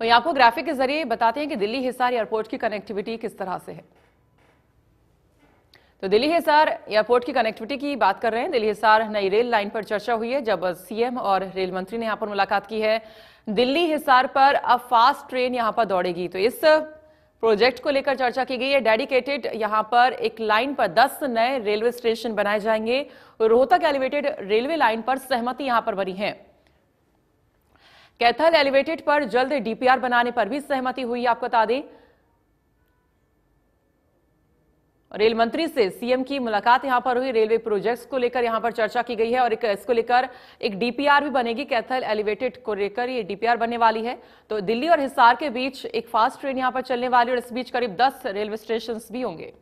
और ये आपको ग्राफिक के जरिए बताते हैं कि दिल्ली हिसार एयरपोर्ट की कनेक्टिविटी किस तरह से है। तो दिल्ली हिसार एयरपोर्ट की कनेक्टिविटी की बात कर रहे हैं। दिल्ली हिसार नई रेल लाइन पर चर्चा हुई है जब सीएम और रेल मंत्री ने यहां पर मुलाकात की है। दिल्ली हिसार पर अब फास्ट ट्रेन यहां पर दौड़ेगी, तो इस प्रोजेक्ट को लेकर चर्चा की गई है। डेडिकेटेड यहां पर एक लाइन पर 10 नए रेलवे स्टेशन बनाए जाएंगे। रोहतक एलिवेटेड रेलवे लाइन पर सहमति यहां पर बनी है। कैथल एलिवेटेड पर जल्द डीपीआर बनाने पर भी सहमति हुई। आपको बता दें रेल मंत्री से सीएम की मुलाकात यहां पर हुई। रेलवे प्रोजेक्ट्स को लेकर यहां पर चर्चा की गई है और इसको लेकर एक डीपीआर भी बनेगी। कैथल एलिवेटेड को लेकर ये डीपीआर बनने वाली है। तो दिल्ली और हिसार के बीच एक फास्ट ट्रेन यहां पर चलने वाली और इस बीच करीब 10 रेलवे स्टेशन भी होंगे।